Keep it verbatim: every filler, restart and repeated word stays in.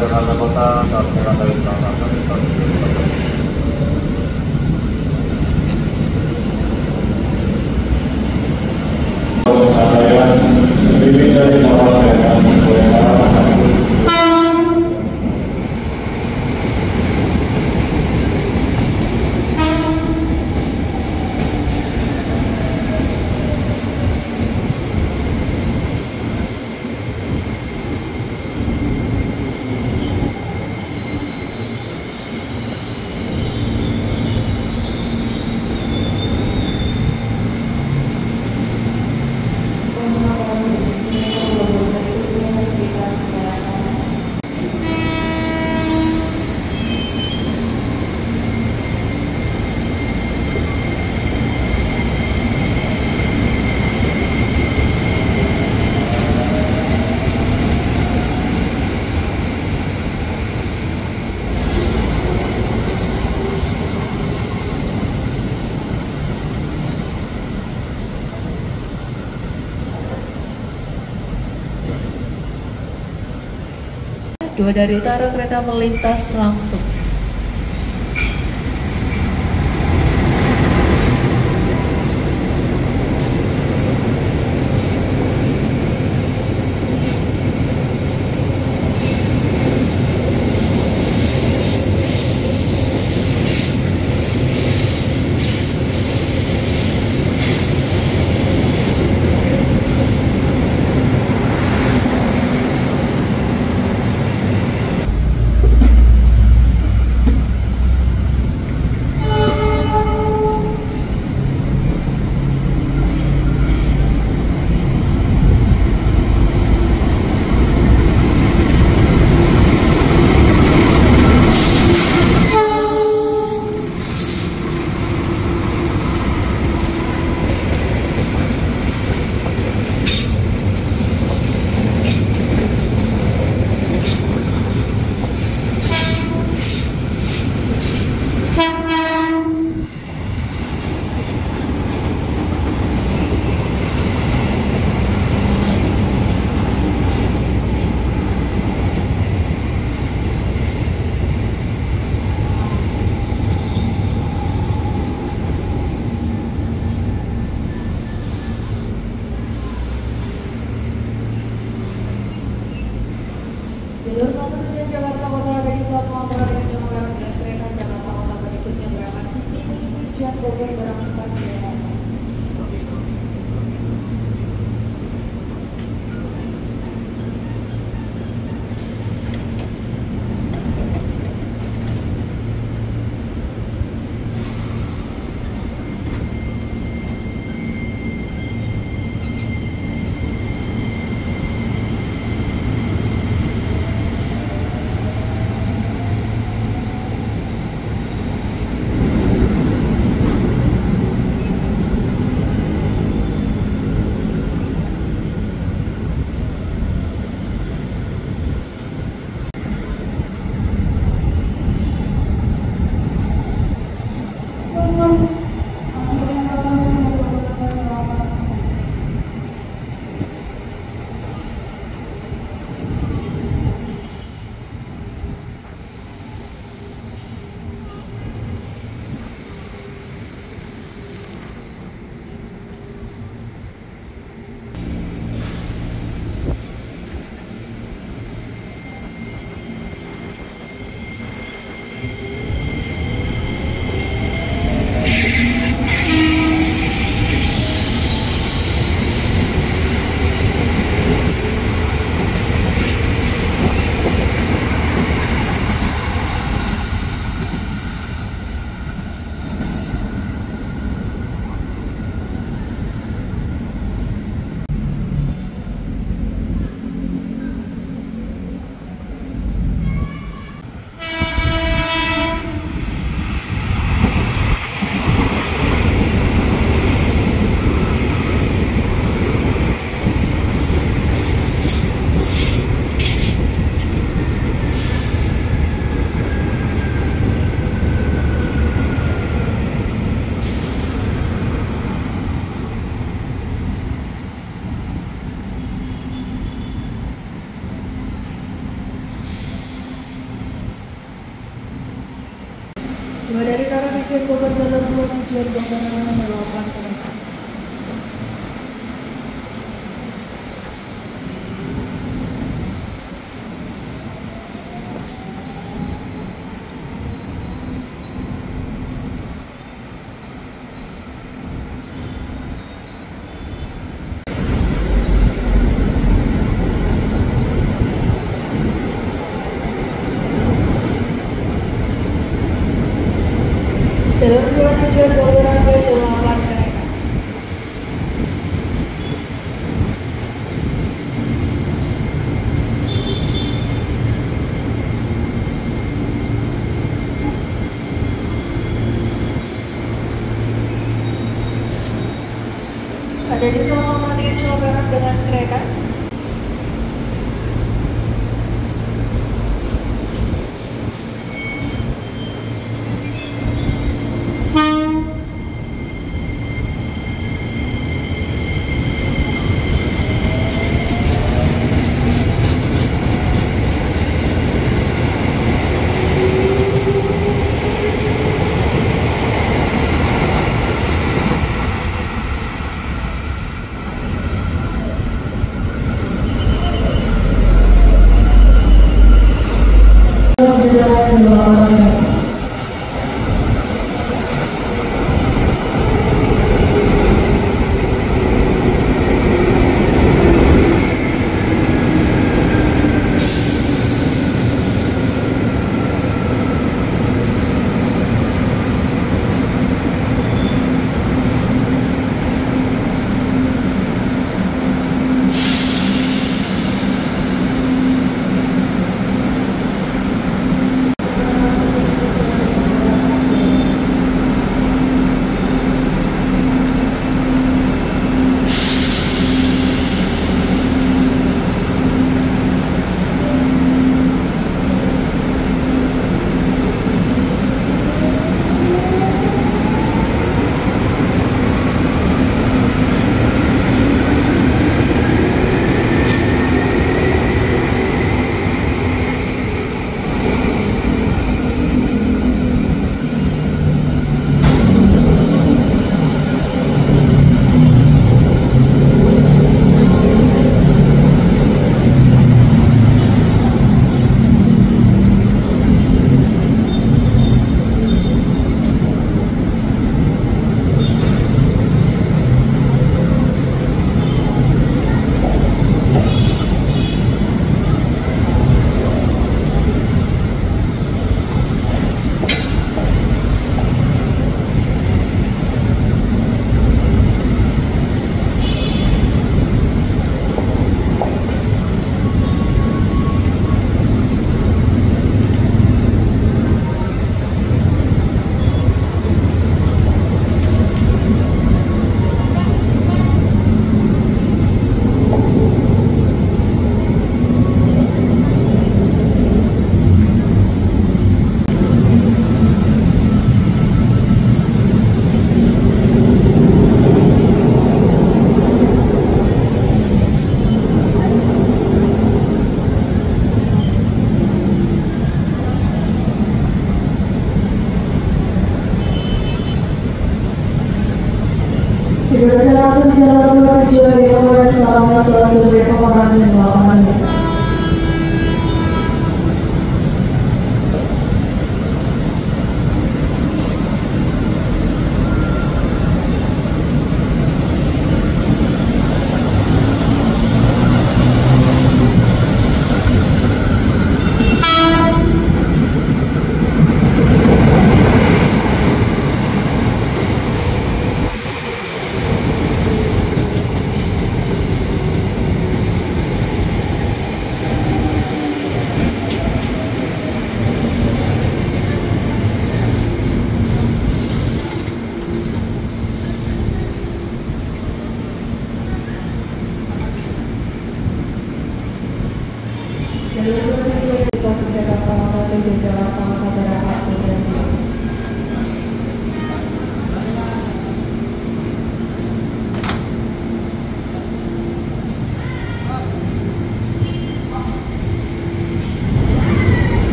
Jakarta Kota, Jakarta Utara. Dua dari utara kereta melintas langsung. Wakil Gubernur Banten melakukan penetapan. Dalam dua tujuan olahraga melawan kenaikan. Ada di zona mematikan celakaan dengan kereta.